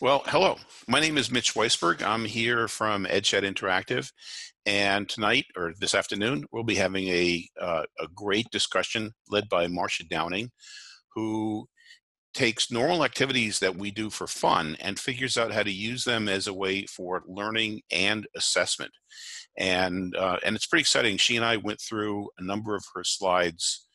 Well, hello. My name is Mitch Weisberg. I'm here from Edchat Interactive, and tonight, or this afternoon, we'll be having a great discussion led by Marcia Downing, who takes normal activities that we do for fun and figures out how to use them as a way for learning and assessment. And it's pretty exciting. She and I went through a number of her slides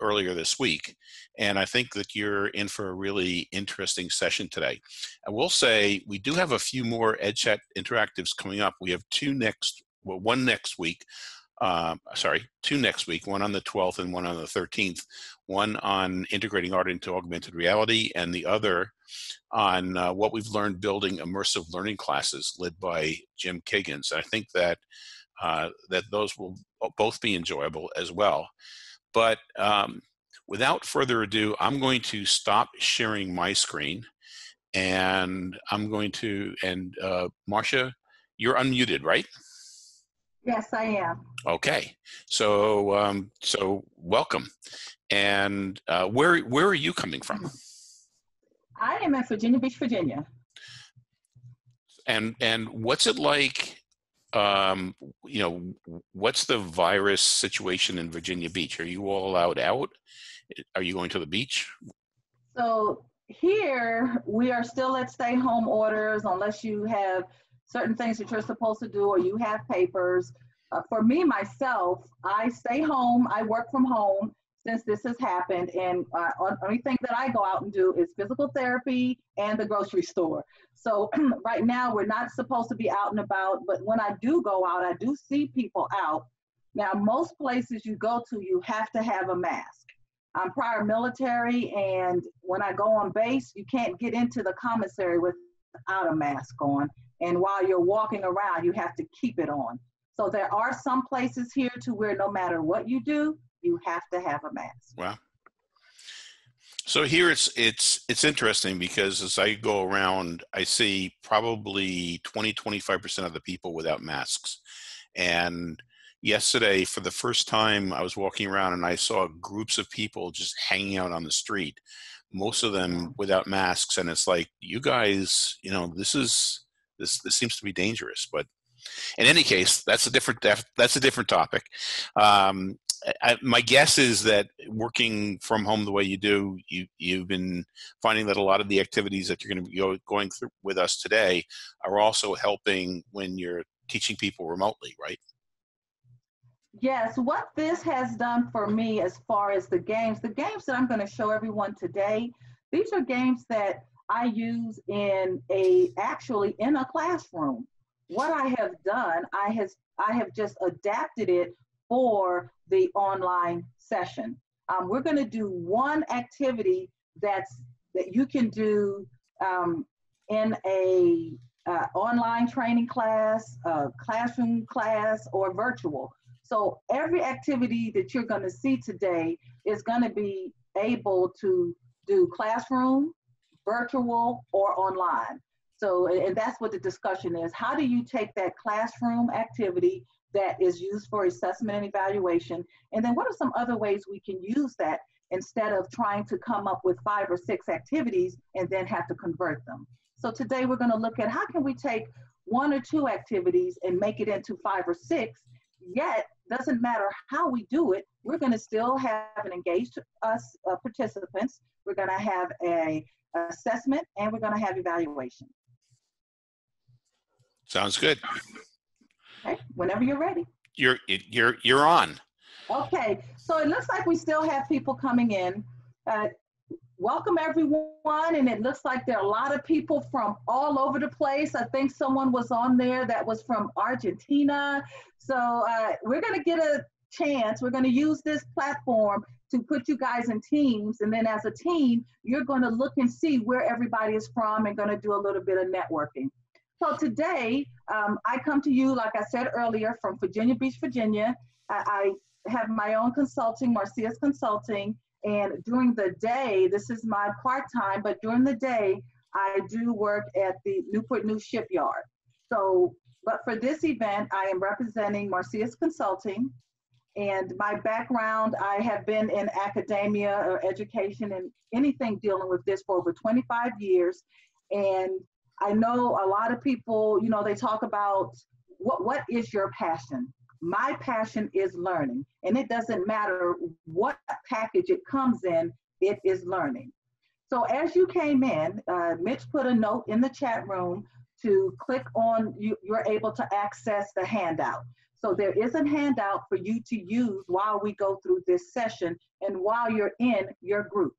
earlier this week, and I think that you're in for a really interesting session today. I will say we do have a few more EdChat Interactives coming up. We have two next week, one on the 12th and one on the 13th, one on integrating art into augmented reality, and the other on what we've learned building immersive learning classes led by Jim Kiggins. And I think that, those will both be enjoyable as well. But without further ado, I'm going to stop sharing my screen, and I'm going to, Marcia, you're unmuted, right? Yes, I am. Okay, so welcome. And where are you coming from? I am at Virginia Beach, Virginia. And what's it like? You know, what's the virus situation in Virginia Beach? Are you all allowed out? Are you going to the beach? So here we are still at stay home orders unless you have certain things that you're supposed to do or you have papers. For me, myself, I stay home. I work from home since this has happened. And only thing that I go out and do is physical therapy and the grocery store. So right now we're not supposed to be out and about, but when I do go out, I do see people out. Now, most places you go to, you have to have a mask. I'm prior military, and when I go on base, you can't get into the commissary without a mask on. And while you're walking around, you have to keep it on. So there are some places here to where no matter what you do, you have to have a mask. Wow. So here it's interesting because as I go around, I see probably 20–25% of the people without masks. And yesterday, for the first time, I was walking around and I saw groups of people just hanging out on the street, most of them without masks. And it's like, you guys, you know, this seems to be dangerous. But in any case, that's a different topic. My guess is that working from home the way you do, you've been finding that a lot of the activities that you're going to be going through with us today are also helping when you're teaching people remotely, right? Yes. What this has done for me as far as the games that I'm going to show everyone today, these are games that I use actually in a classroom. What I have done, I have just adapted it for the online session. We're going to do one activity that you can do in a online training class, classroom class, or virtual. So every activity that you're going to see today is going to be able to do classroom, virtual, or online. So, and that's what the discussion is. How do you take that classroom activity that is used for assessment and evaluation, and then what are some other ways we can use that instead of trying to come up with 5 or 6 activities and then have to convert them? So today we're gonna look at how can we take 1 or 2 activities and make it into 5 or 6, yet doesn't matter how we do it, we're gonna still have an engaged participants, we're gonna have an assessment, and we're gonna have evaluation. Sounds good. Okay, whenever you're ready. You're on. Okay, so it looks like we still have people coming in. Welcome everyone, and it looks like there are a lot of people from all over the place. I think someone was on there that was from Argentina. So we're gonna get a chance, we're gonna use this platform to put you guys in teams, and then as a team, you're gonna look and see where everybody is from and gonna do a little bit of networking. So today, I come to you, like I said earlier, from Virginia Beach, Virginia. I have my own consulting, Marcia's Consulting, and during the day, this is my part-time, but during the day, I do work at the Newport News Shipyard. So, but for this event, I am representing Marcia's Consulting, and my background, I have been in academia or education and anything dealing with this for over 25 years. And I know a lot of people, you know, they talk about what is your passion? My passion is learning. And it doesn't matter what package it comes in, it is learning. So as you came in, Mitch put a note in the chat room to click on, you're able to access the handout. So there is a handout for you to use while we go through this session and while you're in your groups.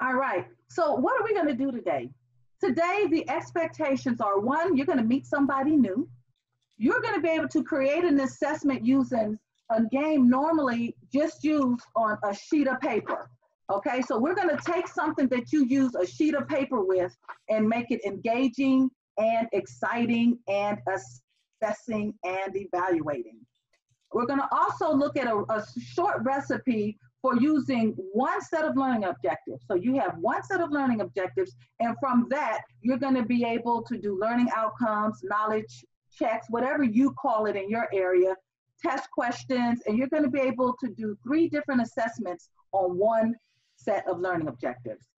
All right, so what are we gonna do today? Today, the expectations are, one, you're gonna meet somebody new. You're gonna be able to create an assessment using a game normally just used on a sheet of paper. Okay, so we're gonna take something that you use a sheet of paper with and make it engaging and exciting and assessing and evaluating. We're gonna also look at a short recipe for using one set of learning objectives. So you have one set of learning objectives, and from that, you're gonna be able to do learning outcomes, knowledge checks, whatever you call it in your area, test questions, and you're gonna be able to do 3 different assessments on one set of learning objectives.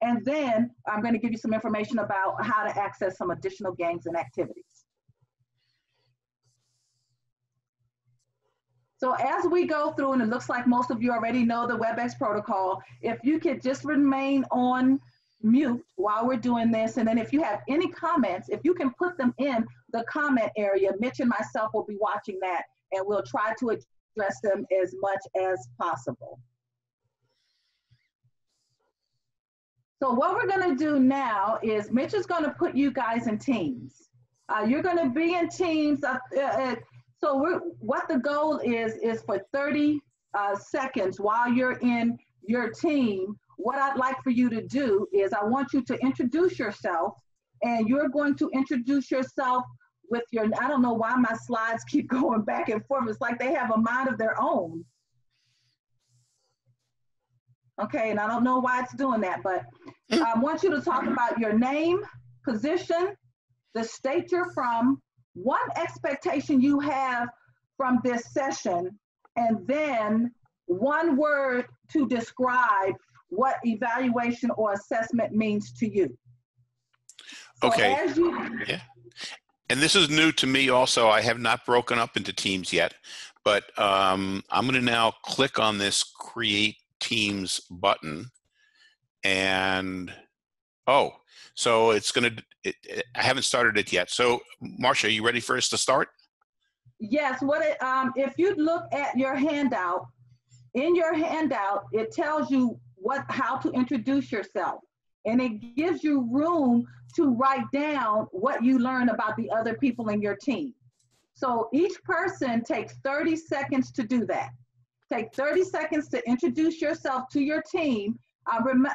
And then I'm gonna give you some information about how to access some additional games and activities. So as we go through, and it looks like most of you already know the WebEx protocol, if you could just remain on mute while we're doing this, and then if you have any comments, if you can put them in the comment area, Mitch and myself will be watching that, and we'll try to address them as much as possible. So what we're gonna do now is Mitch is gonna put you guys in teams. You're gonna be in teams. So what the goal is for 30 seconds while you're in your team, what I'd like for you to do is I want you to introduce yourself, and you're going to introduce yourself with your, I don't know why my slides keep going back and forth. It's like they have a mind of their own. Okay, and I don't know why it's doing that, but I want you to talk about your name, position, the state you're from, one expectation you have from this session, and then one word to describe what evaluation or assessment means to you. So okay. Yeah. And this is new to me also. I have not broken up into teams yet, but I'm going to now click on this Create Teams button. And oh, so it's going to, I haven't started it yet. So, Marcia, are you ready for us to start? Yes. What it, if you look at your handout, in your handout, it tells you how to introduce yourself. And it gives you room to write down what you learn about the other people in your team. So each person takes 30 seconds to do that. Take 30 seconds to introduce yourself to your team.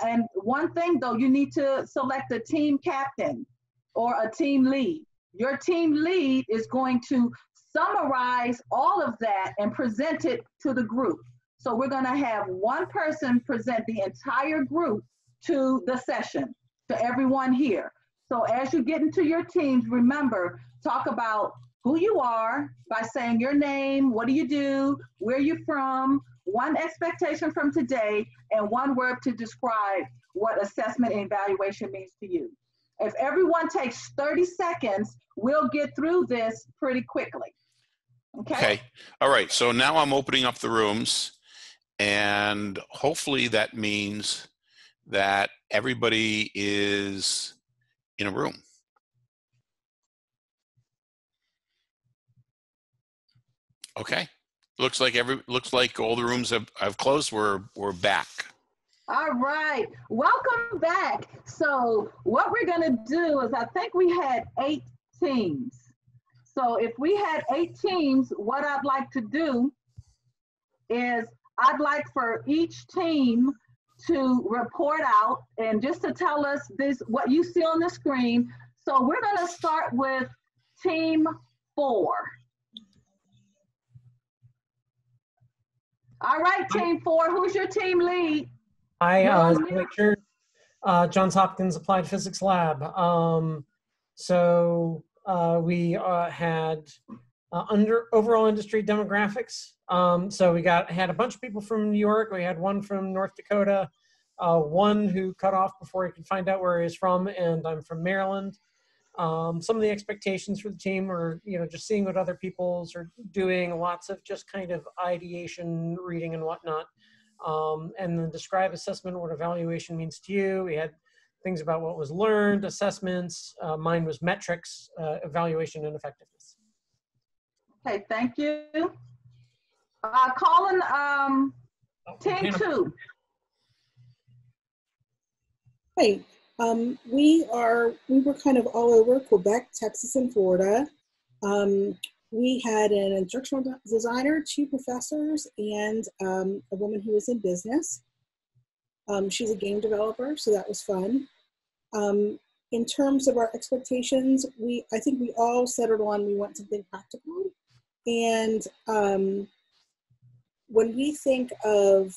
And one thing, though, you need to select a team captain or a team lead. Your team lead is going to summarize all of that and present it to the group. So we're going to have one person present the entire group to the session, to everyone here. So as you get into your teams, remember, talk about who you are by saying your name, what do you do, where you're from, one expectation from today, and one word to describe what assessment and evaluation means to you. If everyone takes 30 seconds, we'll get through this pretty quickly. Okay? Okay. All right. So now I'm opening up the rooms, and hopefully that means that everybody is in a room. Okay. Looks like all the rooms I've closed we're back. All right, welcome back. So what we're gonna do is, I think we had 8 teams. So if we had 8 teams, what I'd like to do is I'd like for each team to report out and just to tell us this, what you see on the screen. So we're gonna start with team 4. All right, team 4, who's your team lead? Hi, Richard, Johns Hopkins Applied Physics Lab. We had overall industry demographics. So we had a bunch of people from New York. We had one from North Dakota. one who cut off before I could find out where he was from, and I'm from Maryland. Some of the expectations for the team are, just seeing what other people's are doing, lots of just kind of ideation, reading and whatnot. And then describe assessment, what evaluation means to you. We had things about what was learned, assessments. Mine was metrics, evaluation and effectiveness. Okay, thank you. Colin, 10-2. Hi, we were kind of all over Quebec, Texas, and Florida. We had an instructional designer, 2 professors, and a woman who was in business. She's a game developer, so that was fun. In terms of our expectations, I think we all settled on we want something practical. And when we think of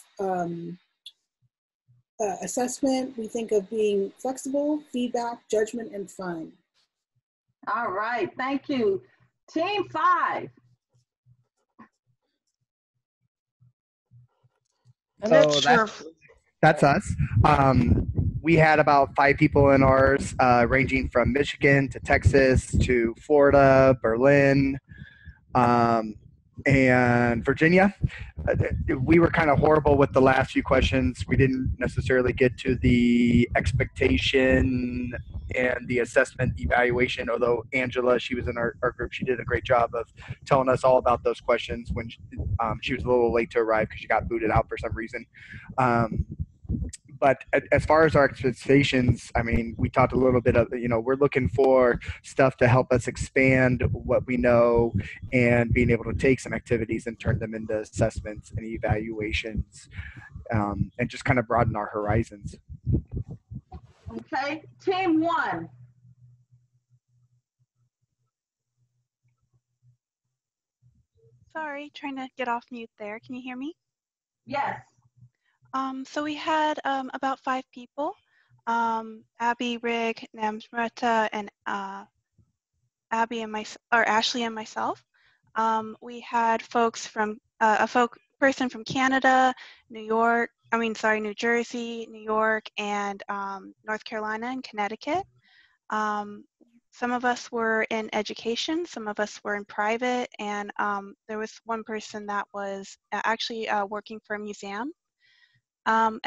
assessment, we think of being flexible, feedback, judgment, and fun. All right, thank you. Team 5. I'm not sure. That's us. We had about 5 people in ours, ranging from Michigan to Texas to Florida, Berlin, and Virginia. We were kind of horrible with the last few questions. We didn't necessarily get to the expectation and the assessment evaluation, although Angela, she was in our group, she did a great job of telling us all about those questions when she was a little late to arrive because she got booted out for some reason. But as far as our expectations, I mean, we talked a little bit of, we're looking for stuff to help us expand what we know and being able to take some activities and turn them into assessments and evaluations, and just kind of broaden our horizons. Okay, team 1. Sorry, trying to get off mute there. Can you hear me? Yes. So we had about 5 people, Abby, Rig, Namrata, and Ashley and myself. We had folks from, a person from Canada, New Jersey, New York, and North Carolina and Connecticut. Some of us were in education, some of us were in private, and there was one person that was actually working for a museum.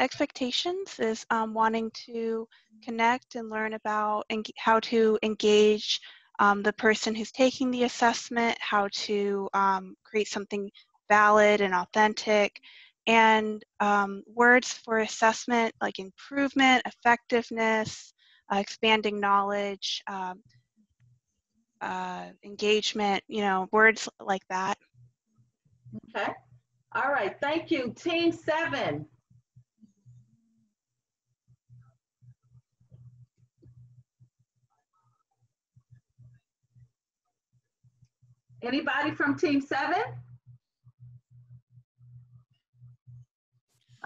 Expectations is wanting to connect and learn about and how to engage the person who's taking the assessment, how to create something valid and authentic, and words for assessment like improvement, effectiveness, expanding knowledge, engagement, words like that. Okay. All right. Thank you. Team 7. Anybody from team 7?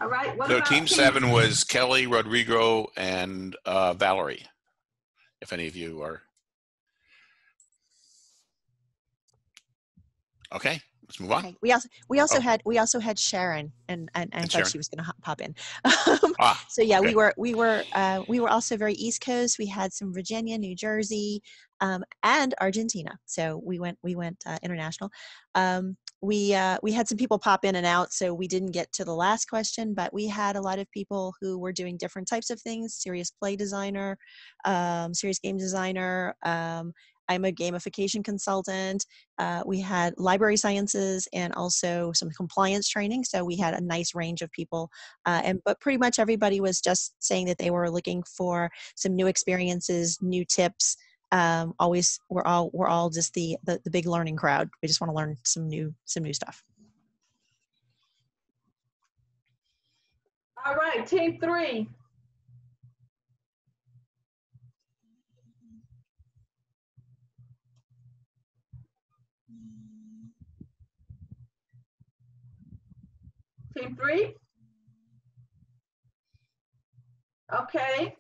All right. So team 7 was Kelly, Rodrigo, and Valerie, if any of you are. Okay, let's move on. Okay. We also had Sharon, and thought Sharon. She was going to pop in. So yeah, okay. we were also very East Coast. We had some Virginia, New Jersey, and Argentina. So we went international. We had some people pop in and out, so we didn't get to the last question, but we had a lot of people who were doing different types of things: serious play designer, serious game designer. I'm a gamification consultant. We had library sciences and also some compliance training. So we had a nice range of people. But pretty much everybody was just saying that they were looking for some new experiences, new tips. Always, we're all just the big learning crowd. We just want to learn some new stuff. All right, team 3. Team 3? Okay.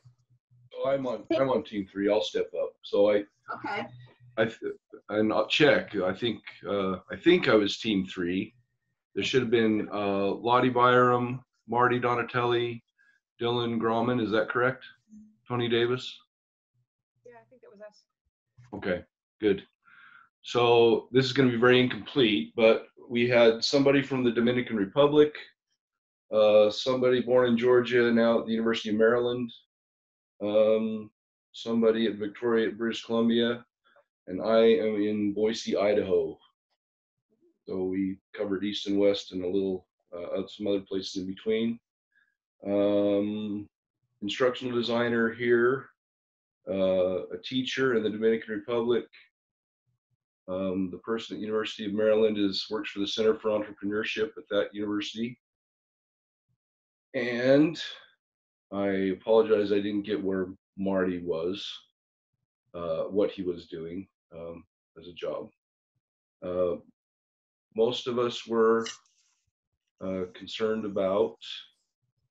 Oh, I'm on team 3. I'll step up. So I'll check. I think I was team 3. There should have been Lottie Byram, Marty Donatelli, Dylan Grauman, is that correct? Tony Davis? Yeah, I think that was us. Okay, good. So this is going to be very incomplete, but we had somebody from the Dominican Republic, somebody born in Georgia, now at the University of Maryland, somebody at Victoria, British Columbia, and I am in Boise, Idaho. So we covered East and West and a little, some other places in between. Instructional designer here, a teacher in the Dominican Republic. The person at the University of Maryland works for the Center for Entrepreneurship at that university. And I apologize, I didn't get where Marty was, what he was doing as a job. Most of us were concerned about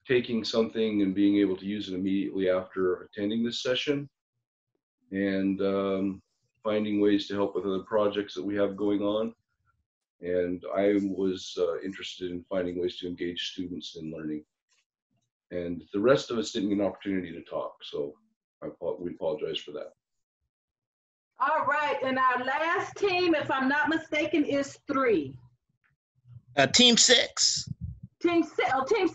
taking something and being able to use it immediately after attending this session, and finding ways to help with other projects that we have going on. And I was interested in finding ways to engage students in learning. And the rest of us didn't get an opportunity to talk, so we apologize for that. All right, and our last team, if I'm not mistaken, is three. Team six. Team six. Well, team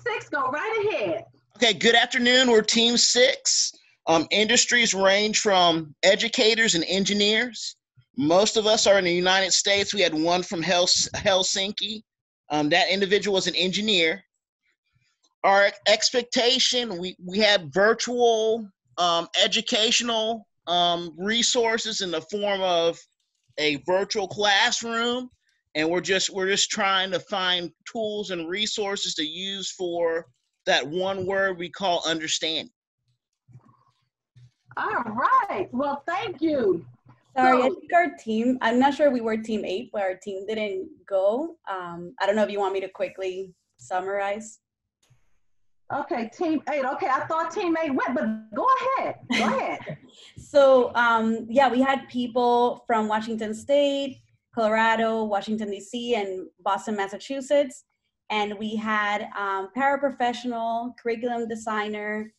six, go right ahead. Okay, good afternoon. We're team six. Industries range from educators and engineers. Most of us are in the United States. We had one from Helsinki. That individual was an engineer. Our expectation, we had virtual educational resources in the form of a virtual classroom, and we're just trying to find tools and resources to use for that one word we call understanding. All right, well, thank you. Sorry, I think our team, I'm not sure we were team eight, but our team didn't go. I don't know if you want me to quickly summarize. Okay, team eight. Okay, I thought team eight went, but go ahead. Go ahead. So, yeah, we had people from Washington State, Colorado, Washington, D.C., and Boston, Massachusetts. And we had paraprofessional, curriculum designer,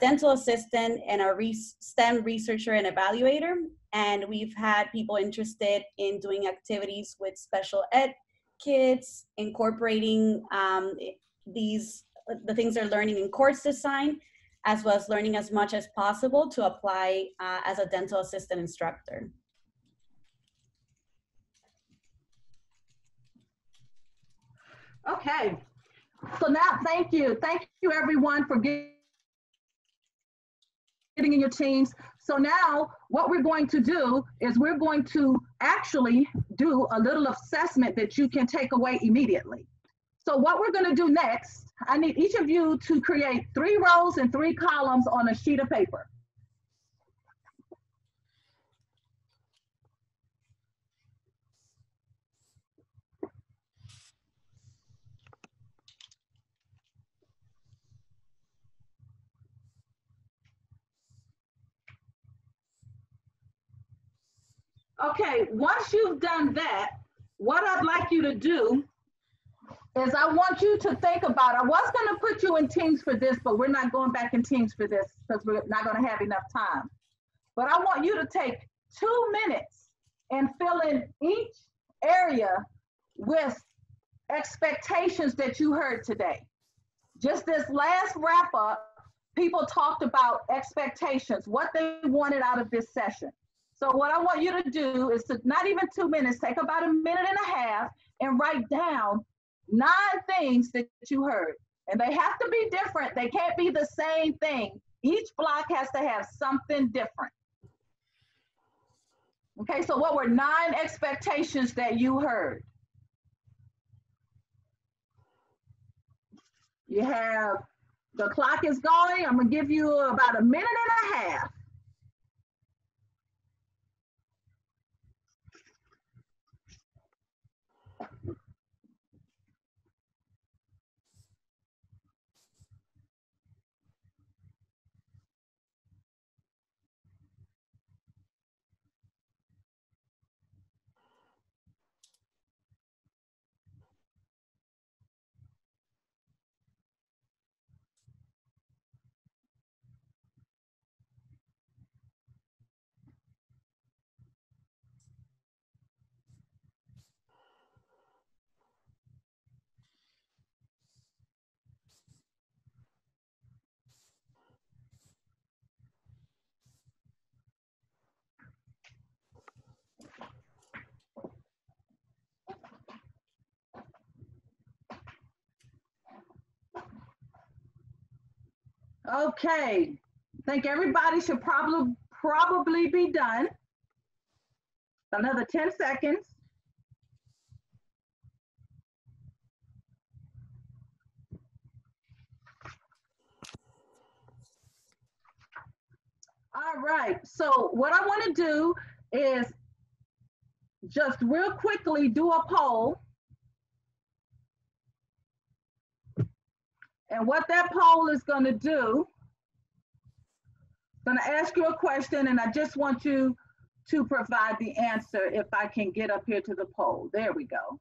dental assistant, and a STEM researcher and evaluator. And we've had people interested in doing activities with special ed kids, incorporating the things they're learning in course design, as well as learning as much as possible to apply as a dental assistant instructor. Okay, so now thank you. Thank you everyone for getting in your teams. So now what we're going to do is we're going to actually do a little assessment that you can take away immediately. So what we're gonna do next, I need each of you to create 3 rows and 3 columns on a sheet of paper. Okay, once you've done that, what I'd like you to do is I want you to think about, I was going to put you in teams for this, but we're not going back in teams for this because we're not going to have enough time. But I want you to take 2 minutes and fill in each area with expectations that you heard today. Just this last wrap up, people talked about expectations, what they wanted out of this session. So what I want you to do is to not even 2 minutes, take about 1.5 minutes and write down 9 things that you heard, and they have to be different. They can't be the same thing. Each block has to have something different. Okay, so what were 9 expectations that you heard? You have, the clock is going. I'm gonna give you about 1.5 minutes. Okay, I think everybody should probably be done. Another 10 seconds. All right, so what I want to do is just real quickly do a poll. And what that poll is going to do, I'm going to ask you a question, and I just want you to provide the answer if I can get up here to the poll. There we go.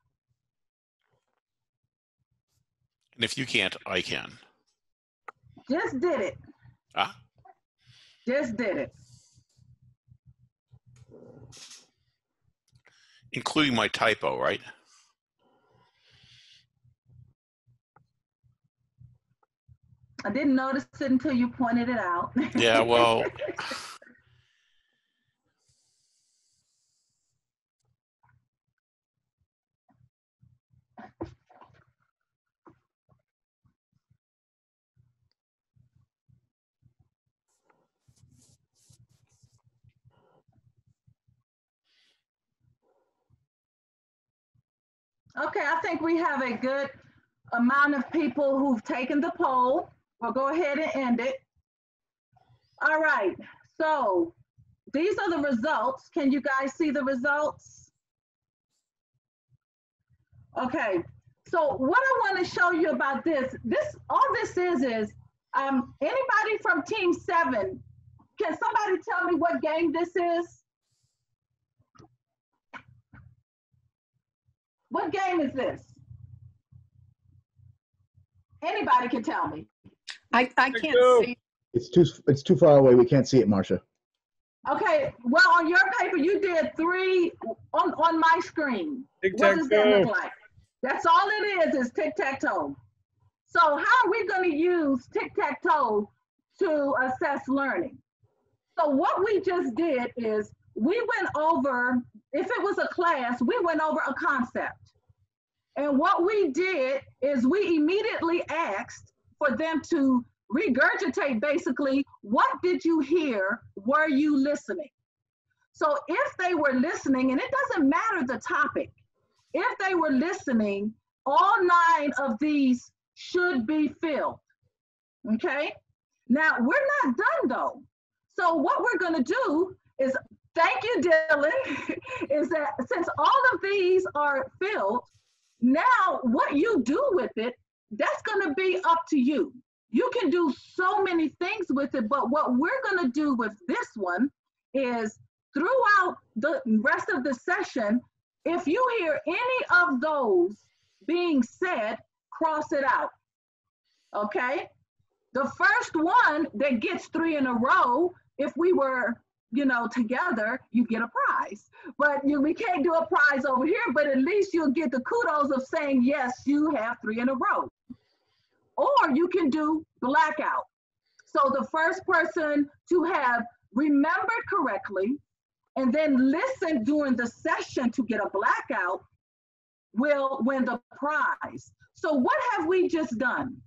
And if you can't, I can. Just did it. Ah. Just did it. Including my typo, right? I didn't notice it until you pointed it out. Yeah, well. Okay, I think we have a good amount of people who've taken the poll. We'll go ahead and end it. All right, so these are the results. Can you guys see the results? Okay, so what I want to show you about this all this is anybody from Team 7, can somebody tell me what game this is? What game is this? Anybody can tell me. I can't see. It's too far away. We can't see it, Marcia. Okay. Well, on your paper, you did 3 on my screen. What does that look like? That's all it is tic-tac-toe. So how are we going to use tic-tac-toe to assess learning? So what we just did is we went over, if it was a class, we went over a concept. And what we did is we immediately asked for them to regurgitate basically, what did you hear? Were you listening? So if they were listening, and it doesn't matter the topic, if they were listening, all 9 of these should be filled, okay? Now, we're not done though. So what we're gonna do is, thank you, Dylan, is that since all of these are filled, now what you do with it, that's going to be up to you. You can do so many things with it, but what we're going to do with this one is throughout the rest of the session, if you hear any of those being said, cross it out, okay? The first one that gets 3 in a row, if we were, you know, together, you get a prize. But we can't do a prize over here, but at least you'll get the kudos of saying, yes, you have 3 in a row. Or you can do blackout. So the first person to have remembered correctly and then listened during the session to get a blackout will win the prize. So what have we just done?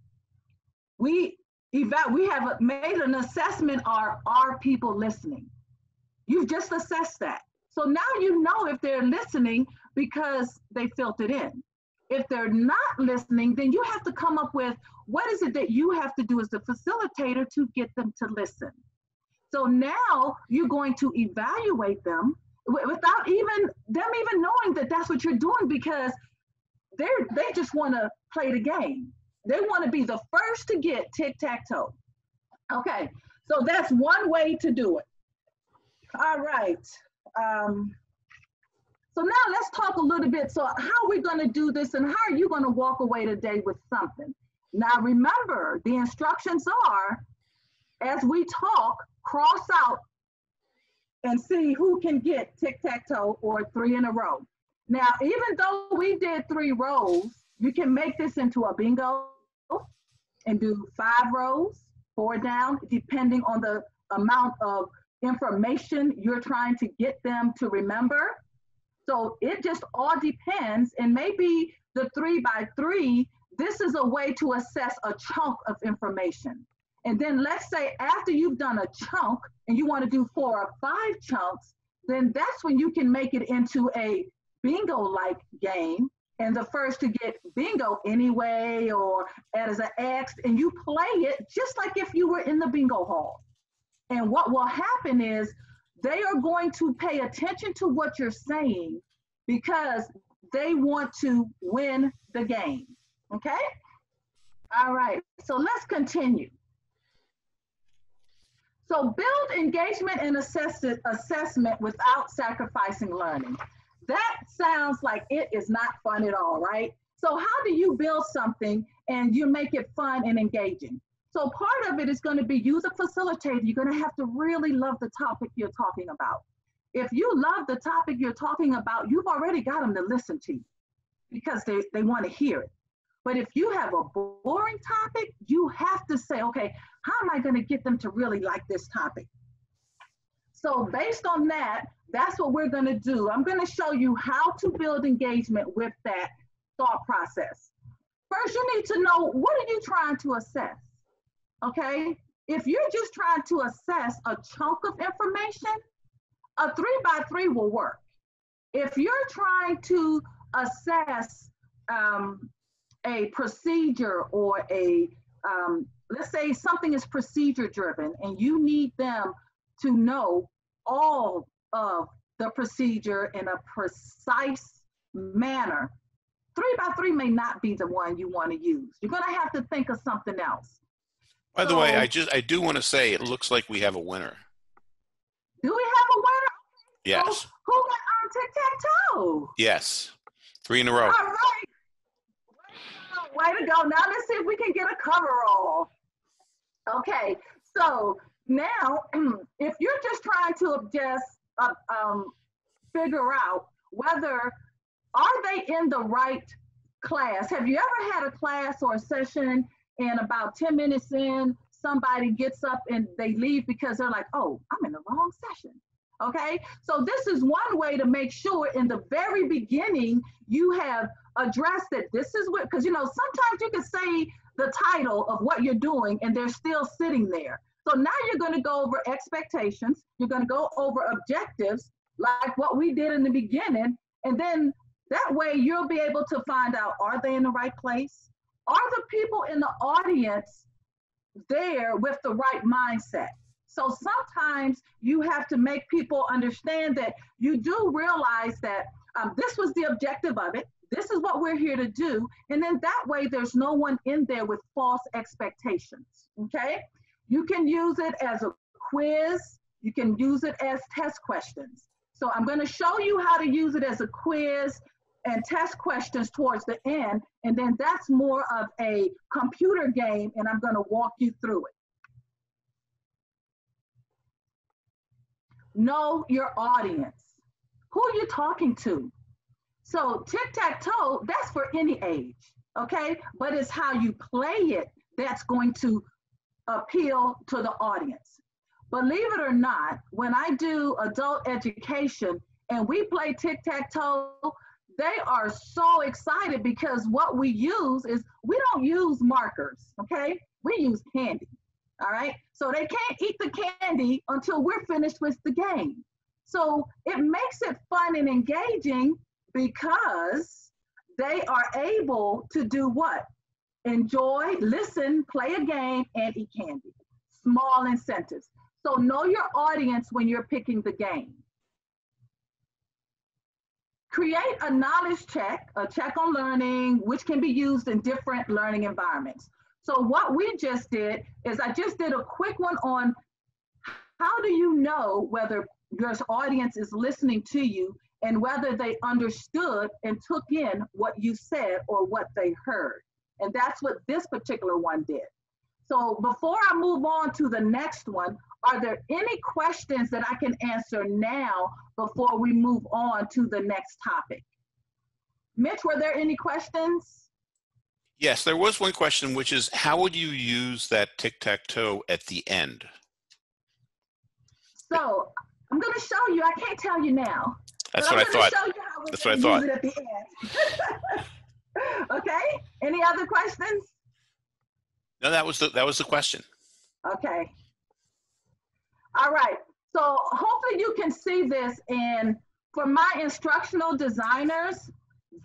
We have made an assessment, are people listening? You've just assessed that. So now you know if they're listening because they filled it in. If they're not listening, then you have to come up with what is it that you have to do as the facilitator to get them to listen. So now you're going to evaluate them without them even knowing that that's what you're doing, because they just want to play the game. They want to be the first to get tic-tac-toe. Okay, so that's one way to do it. All right, so now let's talk a little bit. So how are we going to do this, and how are you going to walk away today with something? Now remember, the instructions are, as we talk, cross out and see who can get tic-tac-toe or 3 in a row. Now, even though we did 3 rows, you can make this into a bingo and do 5 rows, 4 down, depending on the amount of information you're trying to get them to remember. So it just all depends, and maybe the 3 by 3, this is a way to assess a chunk of information. And then let's say after you've done a chunk and you want to do 4 or 5 chunks, then that's when you can make it into a bingo-like game. And the first to get bingo anyway, or as an X, and you play it just like if you were in the bingo hall. And what will happen is they are going to pay attention to what you're saying because they want to win the game, okay? All right, so let's continue. So build engagement and assessment without sacrificing learning. That sounds like it is not fun at all, right? So how do you build something and you make it fun and engaging? So part of it is going to be you, the facilitator. You're going to have to really love the topic you're talking about. If you love the topic you're talking about, you've already got them to listen to you because they want to hear it. But if you have a boring topic, you have to say, okay, how am I going to get them to really like this topic? So based on that, that's what we're going to do. I'm going to show you how to build engagement with that thought process. First, you need to know, what are you trying to assess? Okay? If you're just trying to assess a chunk of information, a 3x3 will work. If you're trying to assess a procedure or a, let's say something is procedure driven and you need them to know all of the procedure in a precise manner, 3x3 may not be the one you want to use. You're going to have to think of something else. By the way, I do want to say it looks like we have a winner. Do we have a winner? Yes. So, who got on tic-tac-toe? Yes. 3 in a row. All right. Way to go. Now let's see if we can get a coverall. Okay, so now if you're just trying to just figure out whether are they in the right class. Have you ever had a class or a session and about 10 minutes in somebody gets up and they leave because they're like, oh, I'm in the wrong session? Okay, so this is one way to make sure in the very beginning you have addressed that this is what, because you know, sometimes you can say the title of what you're doing and they're still sitting there. So now you're going to go over expectations, you're going to go over objectives, like what we did in the beginning, and then that way you'll be able to find out, are they in the right place? Are the people in the audience there with the right mindset? So sometimes you have to make people understand that you do realize that this was the objective of it. This is what we're here to do. And then that way there's no one in there with false expectations, okay? You can use it as a quiz. You can use it as test questions. So I'm gonna show you how to use it as a quiz and test questions towards the end. And then that's more of a computer game and I'm gonna walk you through it. Know your audience. Who are you talking to? So tic-tac-toe, that's for any age, okay? But it's how you play it that's going to appeal to the audience. Believe it or not, when I do adult education and we play tic-tac-toe, they are so excited because what we use is, we don't use markers, okay? We use candy. All right, so they can't eat the candy until we're finished with the game. So it makes it fun and engaging because they are able to do what? Enjoy, listen, play a game, and eat candy. Small incentives. So know your audience when you're picking the game. Create a knowledge check, a check on learning, which can be used in different learning environments. So what we just did is I just did a quick one on how do you know whether your audience is listening to you and whether they understood and took in what you said or what they heard. And that's what this particular one did. So before I move on to the next one, are there any questions that I can answer now before we move on to the next topic? Mitch, were there any questions? Yes, there was one question, which is how would you use that tic-tac-toe at the end? So I'm going to show you. I can't tell you now. That's what I thought. That's what I thought. At the end. Okay. Any other questions? No, that was the question. Okay. All right. So hopefully you can see this. And for my instructional designers,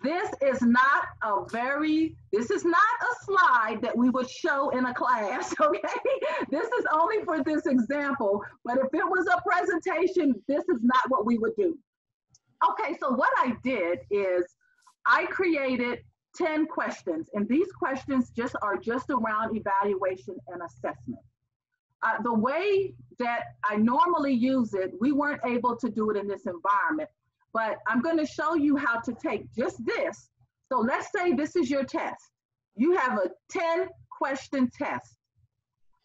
this is not a slide that we would show in a class, okay? This is only for this example, but if it was a presentation, this is not what we would do. Okay, so what I did is I created 10 questions, and these questions are just around evaluation and assessment. The way that I normally use it, we weren't able to do it in this environment, but I'm going to show you how to take just this. So let's say this is your test. You have a 10-question test.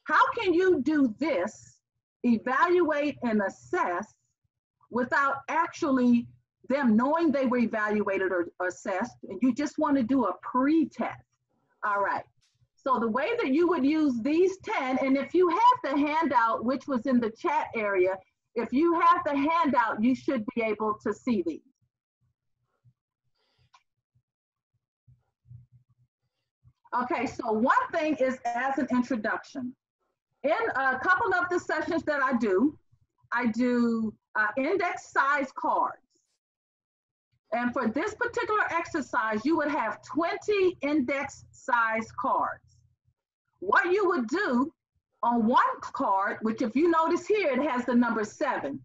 How can you do this, evaluate and assess, without actually them knowing they were evaluated or assessed, and you just want to do a pre-test? All right. So the way that you would use these 10, and if you have the handout, which was in the chat area, if you have the handout, you should be able to see these. Okay, so one thing is as an introduction. In a couple of the sessions that I do index size cards. And for this particular exercise, you would have 20 index size cards. What you would do on one card, which if you notice here, it has the number 7.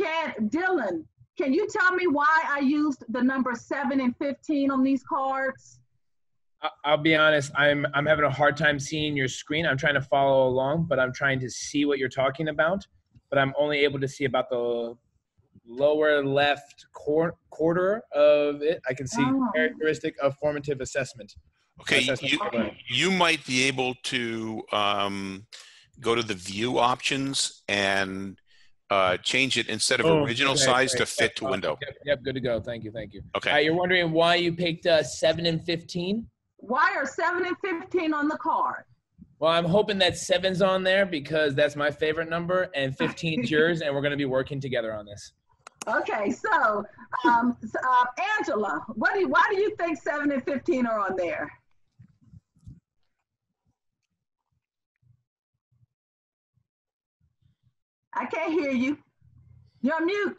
Dylan, can you tell me why I used the number 7 and 15 on these cards? I'll be honest, I'm having a hard time seeing your screen. I'm trying to follow along, but I'm trying to see what you're talking about, but I'm only able to see about the lower left quarter of it. I can see characteristic of formative assessment. Okay, you might be able to go to the view options and change it instead of original size to fit to window. Yep, good to go. Thank you, thank you. Okay. You're wondering why you picked 7 and 15? Why are 7 and 15 on the card? Well, I'm hoping that 7's on there because that's my favorite number, and 15's yours, and we're going to be working together on this. Okay, so, Angela, why do you think 7 and 15 are on there? I can't hear you. You're on mute.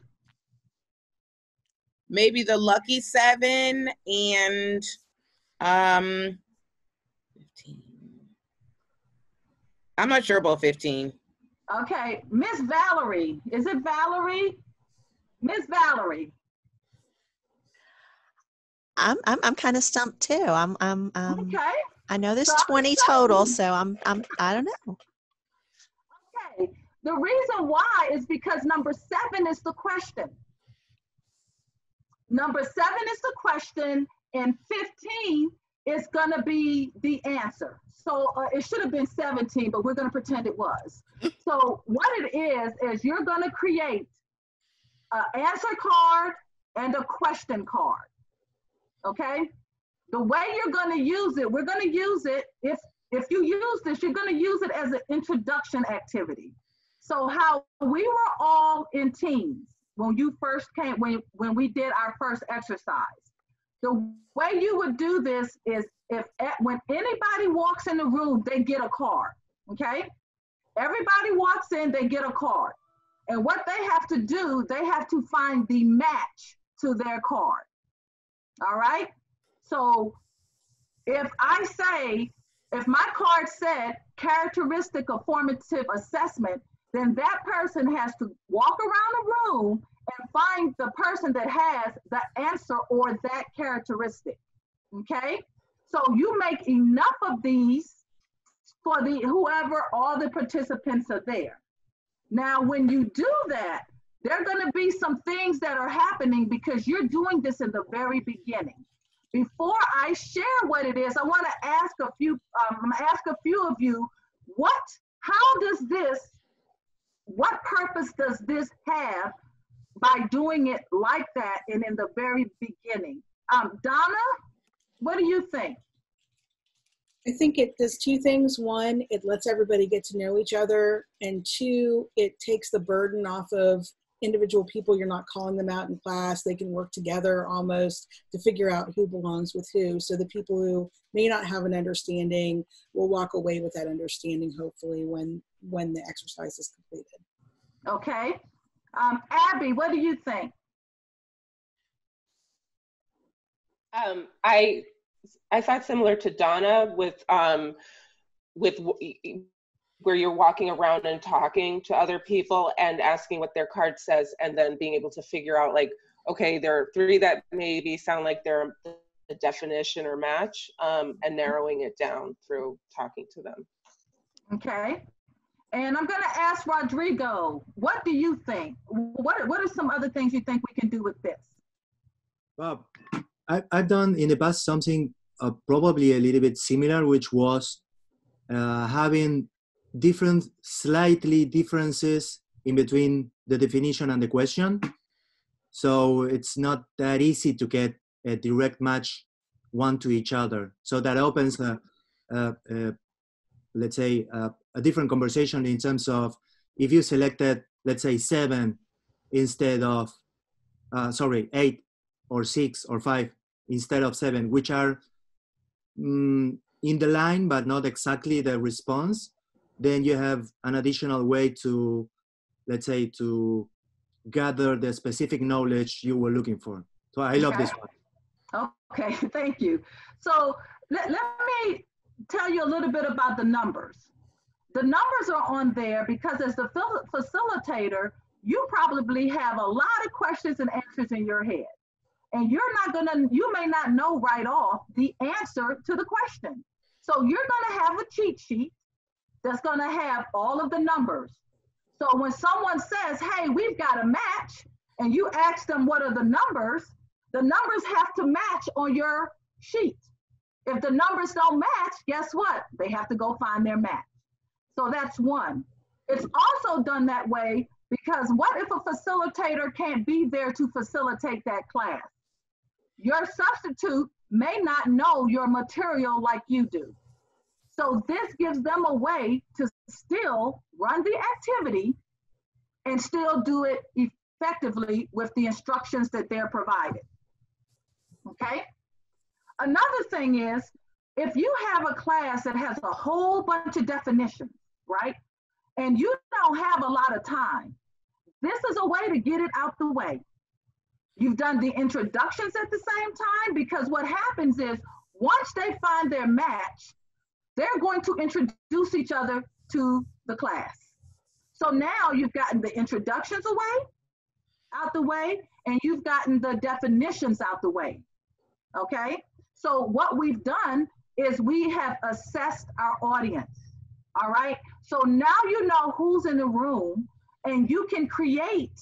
Maybe the lucky 7 and 15. I'm not sure about 15. Okay, Miss Valerie. Is it Valerie? Miss Valerie. I'm kind of stumped too. Okay. I know there's 20 total, so I don't know. Okay. The reason why is because number 7 is the question. Number 7 is the question, and 15 is going to be the answer. So it should have been 17, but we're going to pretend it was. So what it is you're going to create an answer card and a question card, okay? The way you're going to use it, we're going to use it, if you use this, you're going to use it as an introduction activity. So how we were all in teams when you first came, when we did our first exercise. The way you would do this is when anybody walks in the room, they get a card, okay? Everybody walks in, they get a card. And what they have to do, they have to find the match to their card, all right? So if my card said characteristic of formative assessment, then that person has to walk around the room and find the person that has the answer or that characteristic, okay? So you make enough of these for all the participants are there. Now, when you do that, there are going to be some things that are happening because you're doing this in the very beginning. Before I share what it is, I want to ask a few of you, what purpose does this have by doing it like that and in the very beginning? Donna, what do you think? I think it does two things. One, it lets everybody get to know each other. And two, it takes the burden off of individual people. You're not calling them out in class. They can work together almost to figure out who belongs with who. So the people who may not have an understanding will walk away with that understanding, hopefully, when when the exercise is completed. Okay. Abby, what do you think? I thought similar to Donna with where you're walking around and talking to other people and asking what their card says, and then being able to figure out, like, okay, there are three that maybe sound like they're a definition or match, and narrowing it down through talking to them. Okay. And I'm going to ask Rodrigo, what do you think? What are some other things you think we can do with this? Well, I've done in the past something probably a little bit similar, which was having different, slightly differences in between the definition and the question. So it's not that easy to get a direct match one to each other. So that opens, let's say, a different conversation in terms of if you selected, let's say, 7 instead of, 8 or 6 or 5 instead of 7, which are in the line but not exactly the response, then you have an additional way to, let's say, to gather the specific knowledge you were looking for. So I love this one. Okay, thank you. So let me tell you a little bit about the numbers. The numbers are on there because as the facilitator, you probably have a lot of questions and answers in your head. And you may not know right off the answer to the question. So you're gonna have a cheat sheet that's gonna have all of the numbers. So when someone says, hey, we've got a match, and you ask them what are the numbers have to match on your sheet. If the numbers don't match, guess what? They have to go find their match. So that's one. It's also done that way because what if a facilitator can't be there to facilitate that class? Your substitute may not know your material like you do. So this gives them a way to still run the activity and still do it effectively with the instructions that they're provided. Okay? Another thing is, if you have a class that has a whole bunch of definitions, right, and you don't have a lot of time, this is a way to get it out the way. You've done the introductions at the same time, because what happens is once they find their match, they're going to introduce each other to the class. So now you've gotten the introductions out the way, and you've gotten the definitions out the way, okay? So what we've done is we have assessed our audience, all right? So now you know who's in the room, and you can create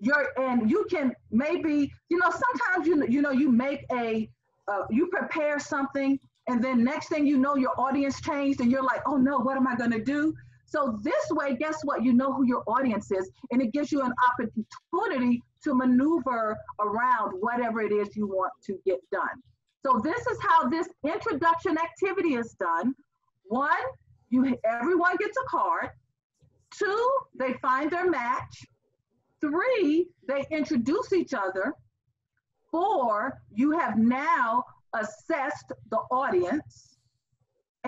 your, and you can maybe, you know, sometimes, you know, you make a, you prepare something, and then next thing you know, your audience changed, and you're like, oh no, what am I gonna do? So this way, guess what? You know who your audience is, and it gives you an opportunity to maneuver around whatever it is you want to get done. So this is how this introduction activity is done. 1, everyone gets a card. 2, they find their match. 3, they introduce each other. 4, you have now assessed the audience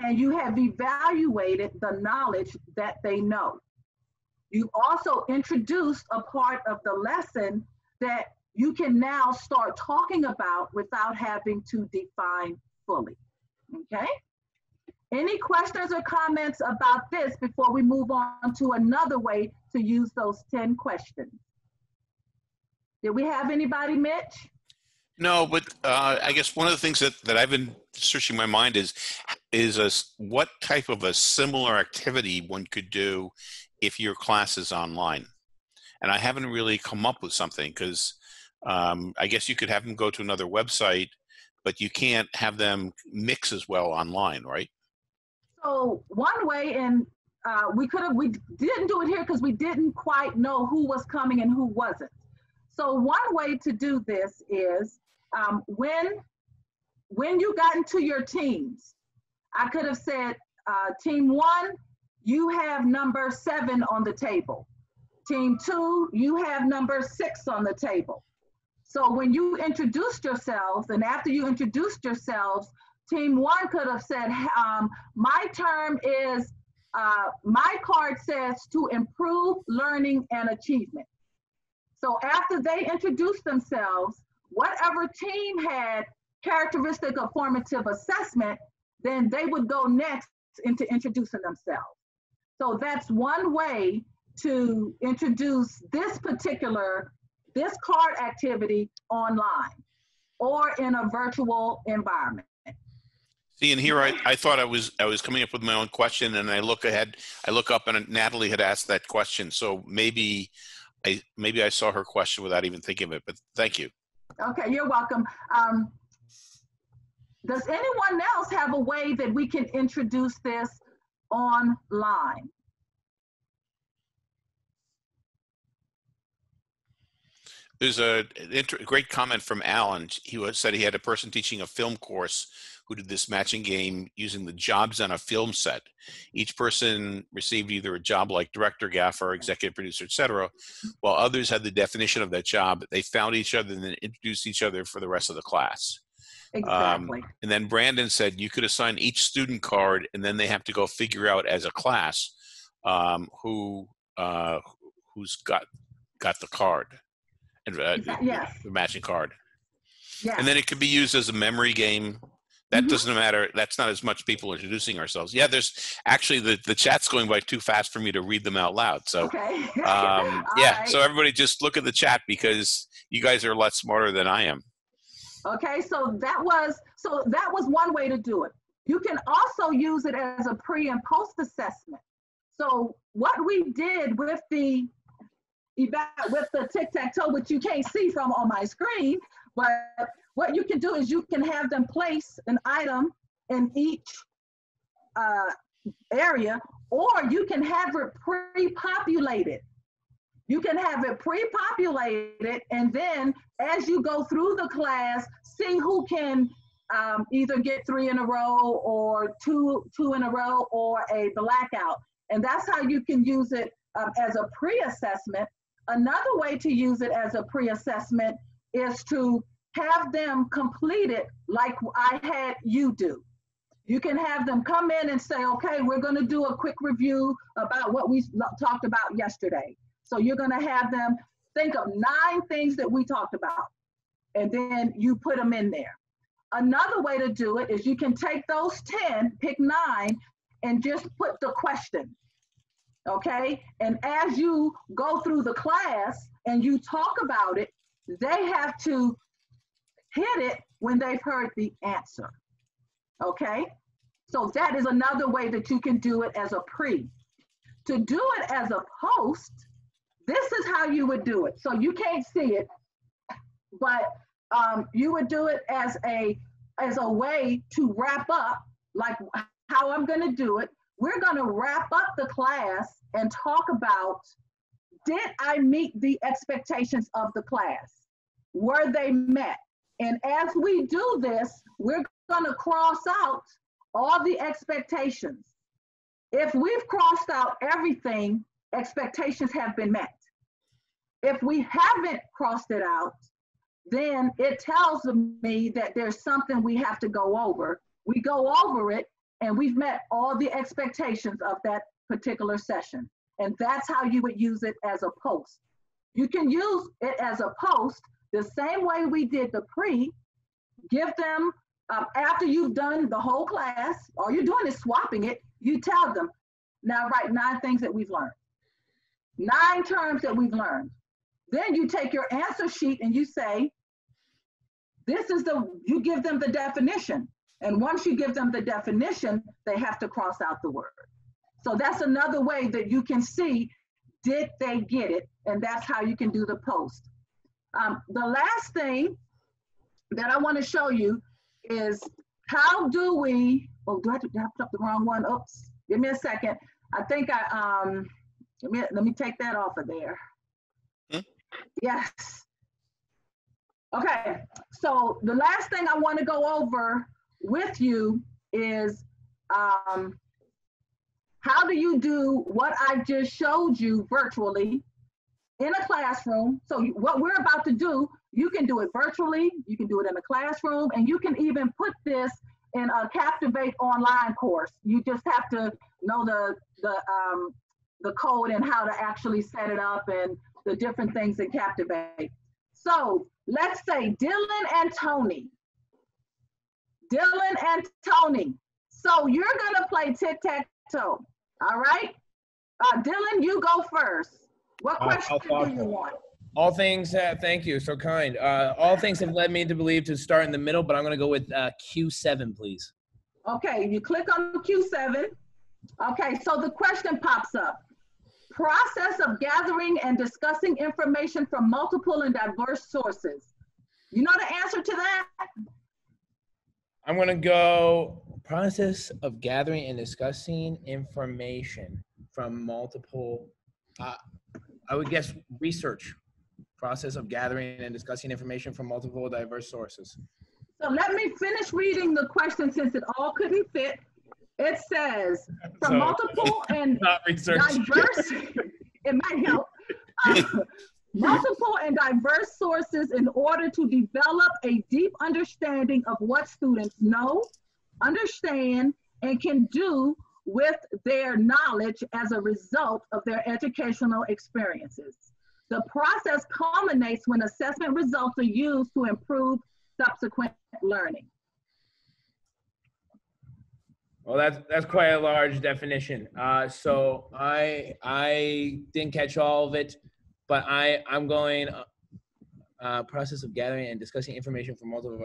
and you have evaluated the knowledge that they know. You also introduced a part of the lesson that you can now start talking about without having to define fully, okay? Any questions or comments about this before we move on to another way to use those 10 questions? Did we have anybody, Mitch? No, but I guess one of the things that I've been searching my mind is what type of a similar activity one could do if your class is online. And I haven't really come up with something because I guess you could have them go to another website, but you can't have them mix as well online, right? So one way, and we didn't do it here because we didn't quite know who was coming and who wasn't. So one way to do this is when you got into your teams, I could have said team 1, you have number 7 on the table. Team 2, you have number 6 on the table. So when you introduced yourselves, and after you introduced yourselves, team 1 could have said, my term is my card says to improve learning and achievement. So after they introduced themselves, whatever team had characteristic of formative assessment, then they would go next into introducing themselves. So that's one way to introduce this particular, this card activity online or in a virtual environment. See, and here I thought I was coming up with my own question, and I look ahead, I look up, and Natalie had asked that question. So maybe I saw her question without even thinking of it, but thank you. Okay, you're welcome. Does anyone else have a way that we can introduce this online? There's a great comment from Alan. He said he had a person teaching a film course who did this matching game using the jobs on a film set. Each person received either a job like director, gaffer, executive producer, etc., while others had the definition of that job. They found each other and then introduced each other for the rest of the class. Exactly. And then Brandon said you could assign each student card, and then they have to go figure out as a class who's got the card. Yes. The matching card. Yes. And then it could be used as a memory game. That doesn't matter. That's not as much people introducing ourselves. Yeah, there's actually the chat's going by too fast for me to read them out loud. So, okay. Yeah, right. So everybody just look at the chat because you guys are a lot smarter than I am. Okay, so that was one way to do it. You can also use it as a pre and post assessment. So what we did with the tic-tac-toe, which you can't see from on my screen, but what you can do is you can have them place an item in each area, or you can have it pre-populated. You can have it pre-populated, and then as you go through the class, see who can either get 3 in a row or two in a row or a blackout. And that's how you can use it as a pre-assessment. Another way to use it as a pre-assessment is to have them complete it like I had you do. You can have them come in and say, okay, we're going to do a quick review about what we talked about yesterday. So you're going to have them think of 9 things that we talked about, and then you put them in there. Another way to do it is you can take those 10, pick 9, and just put the question. Okay, and as you go through the class and you talk about it, they have to hit it when they've heard the answer. Okay, so that is another way that you can do it as a pre. To do it as a post, this is how you would do it. So you can't see it, but you would do it as a way to wrap up, like how I'm gonna do it. We're going to wrap up the class and talk about, did I meet the expectations of the class? Were they met? And as we do this, we're going to cross out all the expectations. If we've crossed out everything, expectations have been met. If we haven't crossed it out, then it tells me that there's something we have to go over. We go over it, and we've met all the expectations of that particular session. And that's how you would use it as a post. You can use it as a post the same way we did the pre. Give them, after you've done the whole class, all you're doing is swapping it, you tell them, now write 9 things that we've learned, 9 terms that we've learned. Then you take your answer sheet and you say, you give them the definition. And once you give them the definition, they have to cross out the word. So that's another way that you can see, did they get it? And that's how you can do the post. The last thing that I want to show you is how do we, oh, do I have to put up the wrong one? Oops, give me a second. I think let me take that off of there. Hmm? Yes. Okay, so the last thing I want to go over with you is how do you do what I just showed you virtually in a classroom. So what we're about to do, you can do it virtually, you can do it in a classroom, and you can even put this in a Captivate online course. You just have to know the code and how to actually set it up and the different things in Captivate. So let's say Dylan and Tony. Dylan and Tony. So you're gonna play tic-tac-toe, all right? Dylan, you go first. What question do you want? All things, thank you, so kind. All things have led me to believe to start in the middle, but I'm gonna go with Q7, please. Okay, you click on Q7. Okay, so the question pops up. Process of gathering and discussing information from multiple and diverse sources. You know the answer to that? I'm going to go process of gathering and discussing information from multiple, I would guess research. Process of gathering and discussing information from multiple diverse sources. So let me finish reading the question since it all couldn't fit. It says, from multiple and diverse, it might help, multiple and diverse sources in order to develop a deep understanding of what students know, understand, and can do with their knowledge as a result of their educational experiences. The process culminates when assessment results are used to improve subsequent learning. Well, that's quite a large definition. So I didn't catch all of it, but I'm going process of gathering and discussing information from multiple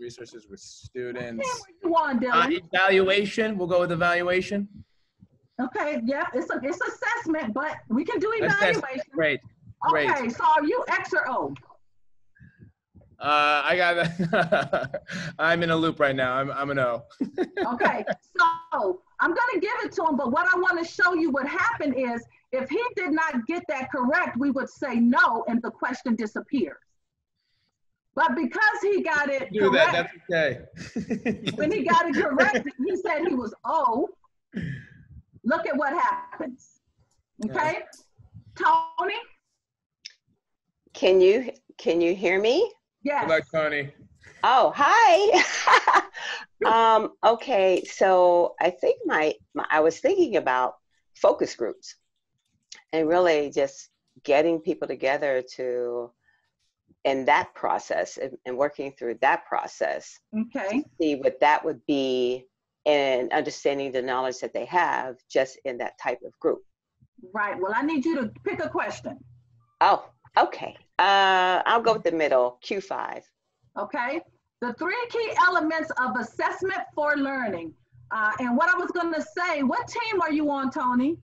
resources with students. Okay, what you want, Dylan? Evaluation, we'll go with evaluation. Okay, yeah, it's assessment, but we can do evaluation. Assessment. Great, great. Okay, so are you X or O? I got that. I'm in a loop right now. I'm an O. Okay, so I'm going to give it to him, but what I want to show you what happened is if he did not get that correct, we would say no and the question disappears. But because he got it correct, that's okay. When he got it correct, he said he was O. Look at what happens. Okay? Tony? Can you hear me? Yes. Hello, Tony. Oh, hi. Okay, so I think I was thinking about focus groups and really just getting people together in that process and working through that process. Okay. To see what that would be and understanding the knowledge that they have just in that type of group. Right. Well, I need you to pick a question. Oh, okay. I'll go with the middle, Q5. Okay. The three key elements of assessment for learning. And what I was going to say, what team are you on, Tony?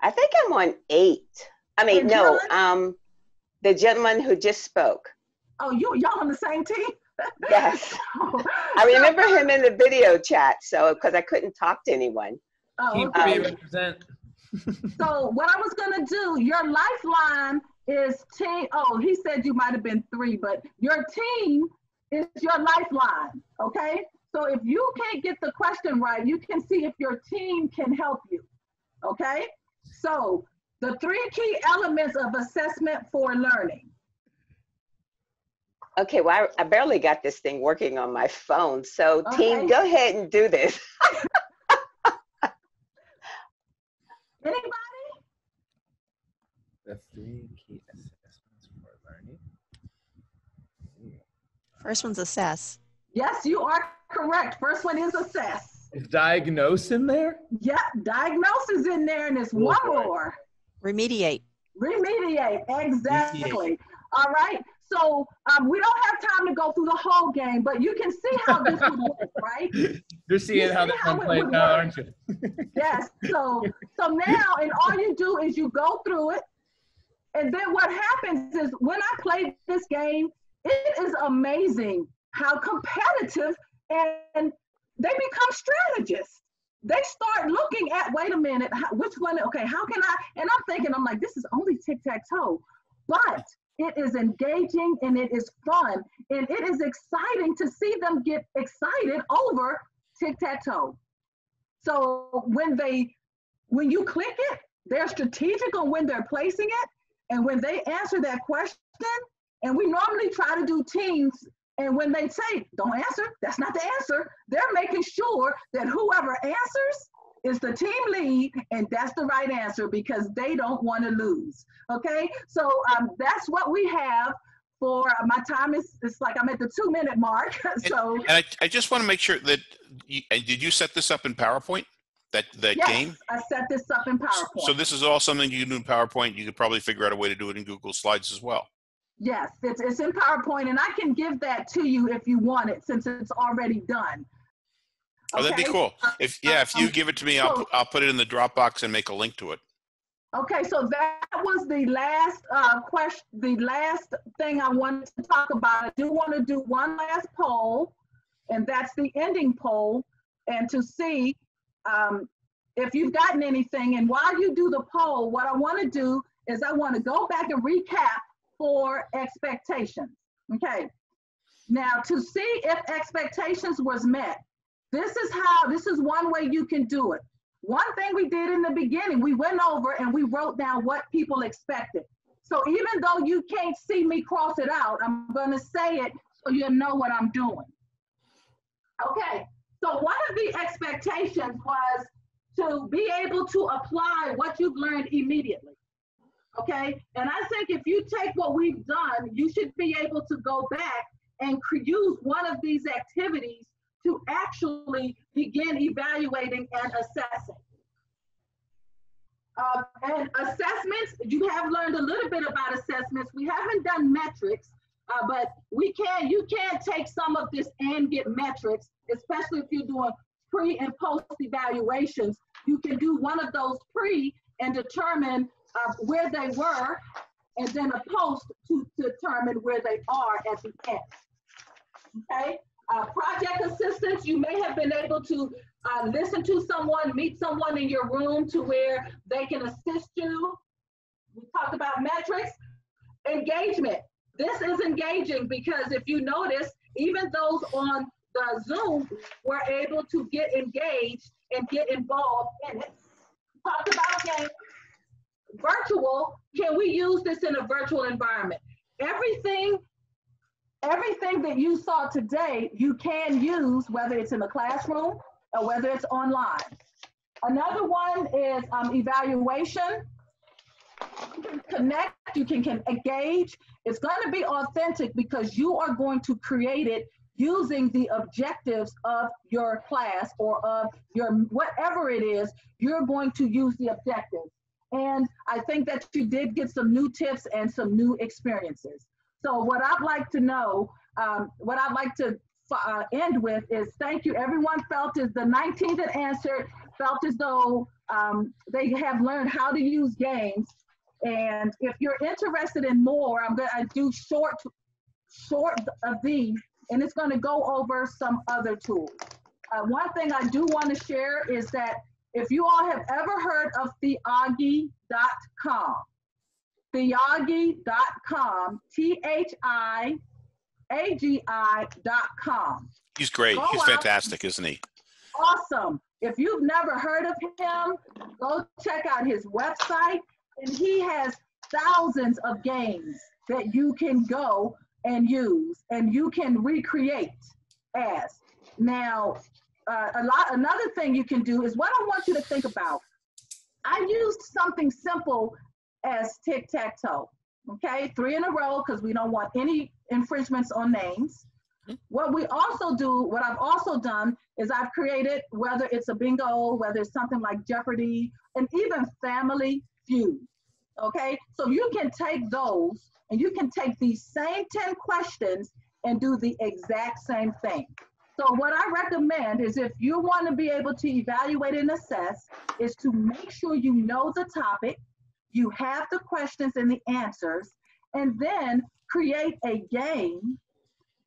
I think I'm on 8. I mean, no, the gentleman who just spoke. Oh, y'all on the same team? Yes. I remember him in the video chat, so because I couldn't talk to anyone. Oh, okay. So what I was going to do, your lifeline is team, oh, he said you might have been 3, but your team is your lifeline, okay? So if you can't get the question right, you can see if your team can help you, okay? So the three key elements of assessment for learning. Okay, well, I barely got this thing working on my phone, so okay. Team, go ahead and do this. Anybody? The three key assessments for learning. First one's assess. Yes, you are correct. First one is assess. Is diagnose in there? Yep, diagnose is in there, and it's one more. Remediate. Remediate, exactly. Remediate. All right, so we don't have time to go through the whole game, but you can see how this would work, right? You're seeing how this one plays out, aren't you? Yes, so now, and all you do is you go through it. And then what happens is when I played this game, it is amazing how competitive and they become strategists. They start looking at, wait a minute, which one, okay, how can I, and I'm thinking, I'm like, this is only tic-tac-toe, but it is engaging and it is fun. And it is exciting to see them get excited over tic-tac-toe. So when you click it, they're strategic on when they're placing it. And when they answer that question, and we normally try to do teams And when they say, don't answer, that's not the answer. They're making sure that whoever answers is the team lead, and that's the right answer because they don't want to lose, okay? So that's what we have for my time. It's like I'm at the 2-minute mark. So. And I just want to make sure that, did you set this up in PowerPoint? Yes, game? I set this up in PowerPoint. So this is all something you can do in PowerPoint. You could probably figure out a way to do it in Google Slides as well. Yes, it's in PowerPoint, and I can give that to you if you want it, since it's already done. Oh, okay? That'd be cool. If you give it to me, I'll put it in the Dropbox and make a link to it. Okay, so that was the last question. The last thing I wanted to talk about. I do want to do one last poll, and that's the ending poll, and to see if you've gotten anything. And while you do the poll, what I want to do is I want to go back and recap for expectations. Okay, now to see if expectations was met, this is one way you can do it. One thing we did in the beginning, we went over and we wrote down what people expected. So even though you can't see me cross it out, I'm gonna say it so you know what I'm doing. Okay, so one of the expectations was to be able to apply what you've learned immediately. Okay, and I think if you take what we've done, you should be able to go back and use one of these activities to actually begin evaluating and assessing. And assessments, you have learned a little bit about assessments. We haven't done metrics, but you can take some of this and get metrics, especially if you're doing pre and post evaluations. You can do one of those pre and determine where they were, and then a post to determine where they are at the end. Okay, project assistance, you may have been able to listen to someone, meet someone in your room to where they can assist you. We talked about metrics. Engagement, this is engaging because if you notice, even those on the Zoom were able to get engaged and get involved in it. We talked about engagement. Virtual, can we use this in a virtual environment? Everything that you saw today, you can use, whether it's in the classroom or whether it's online. Another one is evaluation. You can connect, you can engage. It's going to be authentic because you are going to create it using the objectives of your class or of your whatever it is, you're going to use the objectives. And I think that you did get some new tips and some new experiences. So what I'd like to know, what I'd like to end with is thank you. Everyone felt as the 19 that answered felt as though they have learned how to use games. And if you're interested in more, I'm gonna do short of these, and it's gonna go over some other tools. One thing I do wanna share is that if you all have ever heard of Thiagi.com, Thiagi.com, Thiagi.com. He's great. He's fantastic, isn't he? Awesome. If you've never heard of him, go check out his website. And he has thousands of games that you can go and use and you can recreate as. Now, another thing you can do is what I want you to think about. I used something simple as tic-tac-toe, okay? 3 in a row because we don't want any infringements on names. What we also do, what I've also done is I've created, whether it's a bingo, whether it's something like Jeopardy, and even Family Feud, okay? So you can take those and you can take these same 10 questions and do the exact same thing. So what I recommend is if you want to be able to evaluate and assess is to make sure you know the topic, you have the questions and the answers, and then create a game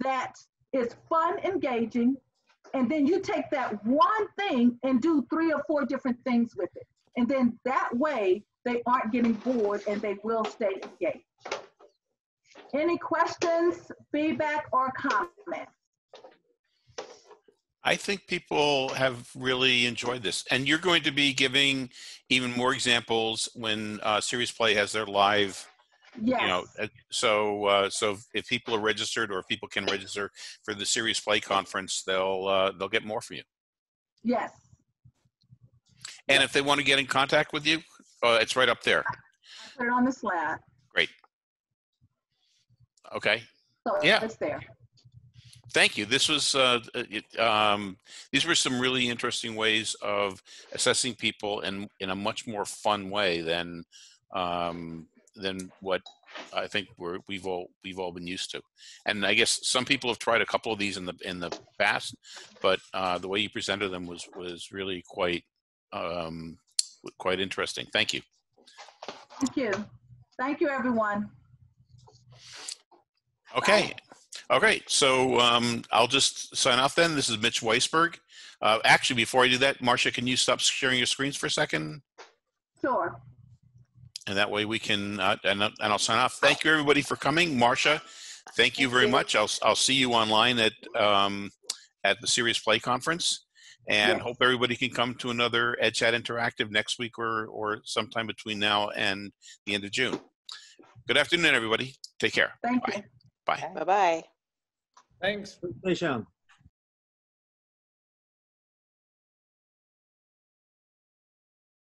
that is fun, engaging, and then you take that one thing and do 3 or 4 different things with it. And then that way they aren't getting bored and they will stay engaged. Any questions, feedback, or comments? I think people have really enjoyed this, and you're going to be giving even more examples when Serious Play has their live Yes. You know, so so if people are registered, or if people can register for the Serious Play conference, they'll get more for you. Yes. And yes. If they want to get in contact with you, it's right up there. I put it on the slide. Great. Okay. So yeah. It's there. Thank you. This was these were some really interesting ways of assessing people in a much more fun way than what I think we've all been used to. And I guess some people have tried a couple of these in the past, but the way you presented them was really quite interesting. Thank you. Thank you. Thank you, everyone. Okay. Bye. All right, so I'll just sign off then. This is Mitch Weisberg. Actually, before I do that, Marcia, can you stop sharing your screens for a second? Sure. And that way we can, and I'll sign off. Thank you, everybody, for coming. Marcia, thank you very much. I'll see you online at the Serious Play Conference, and hope everybody can come to another Edchat Interactive next week or sometime between now and the end of June. Good afternoon, everybody. Take care. Thank you. Bye. Bye-bye. Thanks.